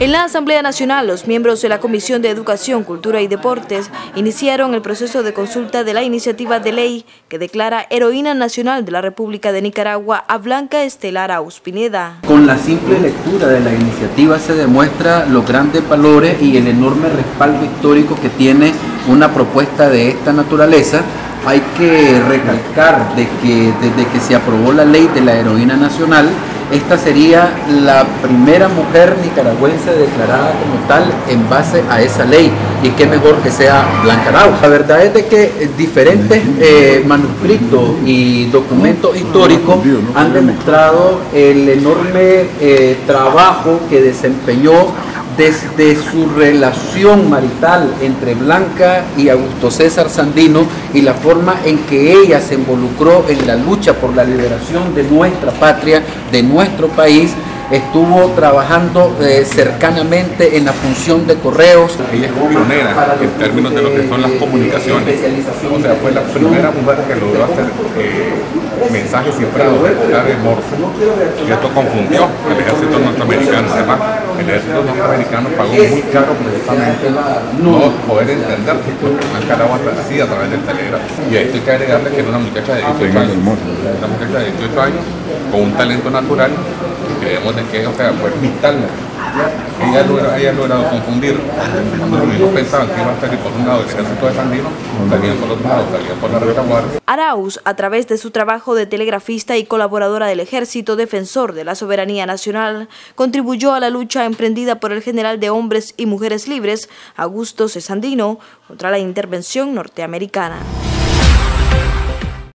En la Asamblea Nacional, los miembros de la Comisión de Educación, Cultura y Deportes iniciaron el proceso de consulta de la iniciativa de ley que declara heroína nacional de la República de Nicaragua a Blanca Stella Aráuz Pineda. Con la simple lectura de la iniciativa se demuestra los grandes valores y el enorme respaldo histórico que tiene una propuesta de esta naturaleza. Hay que recalcar de que desde que se aprobó la ley de la heroína nacional, esta sería la primera mujer nicaragüense declarada como tal en base a esa ley. Y qué mejor que sea Blanca Aráuz. La verdad es de que diferentes manuscritos y documentos históricos han demostrado el enorme trabajo que desempeñó desde su relación marital entre Blanca y Augusto César Sandino y la forma en que ella se involucró en la lucha por la liberación de nuestra patria, de nuestro país. Estuvo trabajando cercanamente en la función de correos. Ella fue pionera en términos de lo que son las comunicaciones. O sea, fue la primera mujer que logró hacer mensajes cifrados de clave Morse. Y esto confundió al ejército norteamericano. Además, el ejército norteamericano pagó muy caro precisamente no poder entender lo que Blanca Aráuz hacía a través del telégrafo. Y a esto hay que agregarle que era una muchacha de 18 años. Una muchacha de 18 años con un talento natural. Creemos de que, o sea, fue vital. Ella ha logrado confundir. Los niños pensaban que iba a salir por un lado del ejército de Sandino, salían por otro lado, salían por la retaguardia. Aráuz, a través de su trabajo de telegrafista y colaboradora del Ejército Defensor de la Soberanía Nacional, contribuyó a la lucha emprendida por el general de hombres y mujeres libres, Augusto César Sandino, contra la intervención norteamericana.